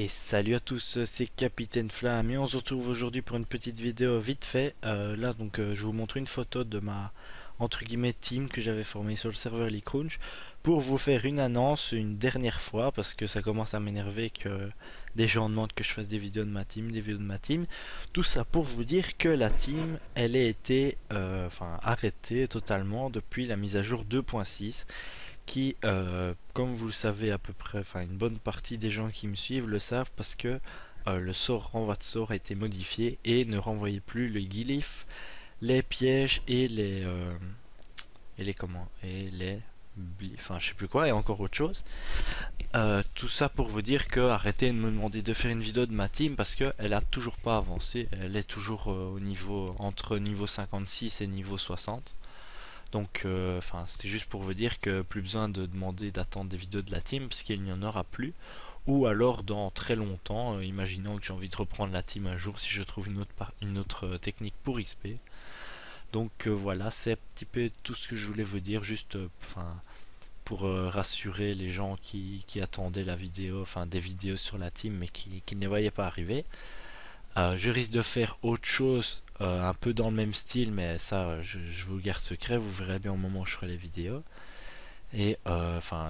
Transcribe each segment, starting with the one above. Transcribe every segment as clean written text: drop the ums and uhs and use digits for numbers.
Et salut à tous, c'est Capitaine Flam et on se retrouve aujourd'hui pour une petite vidéo vite fait. Là donc je vous montre une photo de ma entre guillemets team que j'avais formée sur le serveur Li Crounch pour vous faire une annonce une dernière fois, parce que ça commence à m'énerver que des gens demandent que je fasse des vidéos de ma team, tout ça pour vous dire que la team elle a été arrêtée totalement depuis la mise à jour 2.6. qui, comme vous le savez à peu près, enfin une bonne partie des gens qui me suivent le savent, parce que le sort renvoi de sort a été modifié et ne renvoyait plus le glyphe, les pièges et les enfin je sais plus quoi, et encore autre chose. Tout ça pour vous dire que arrêtez de me demander de faire une vidéo de ma team, parce que elle a toujours pas avancé, elle est toujours au niveau entre niveau 56 et niveau 60. Donc c'était juste pour vous dire que plus besoin de demander d'attendre des vidéos de la team, parce qu'il n'y en aura plus. Ou alors dans très longtemps, imaginons que j'ai envie de reprendre la team un jour si je trouve une autre technique pour XP. Donc voilà, c'est un petit peu tout ce que je voulais vous dire, juste pour rassurer les gens qui attendaient la vidéo, enfin des vidéos sur la team, mais qui ne les voyaient pas arriver. Je risque de faire autre chose, un peu dans le même style, mais ça je vous le garde secret, vous verrez bien au moment où je ferai les vidéos. Et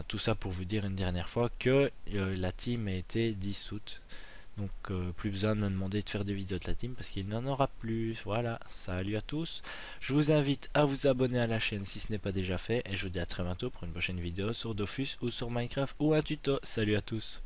tout ça pour vous dire une dernière fois que la team a été dissoute, donc plus besoin de me demander de faire des vidéos de la team parce qu'il n'en aura plus. Voilà, salut à tous, je vous invite à vous abonner à la chaîne si ce n'est pas déjà fait, et je vous dis à très bientôt pour une prochaine vidéo sur Dofus ou sur Minecraft ou un tuto. Salut à tous.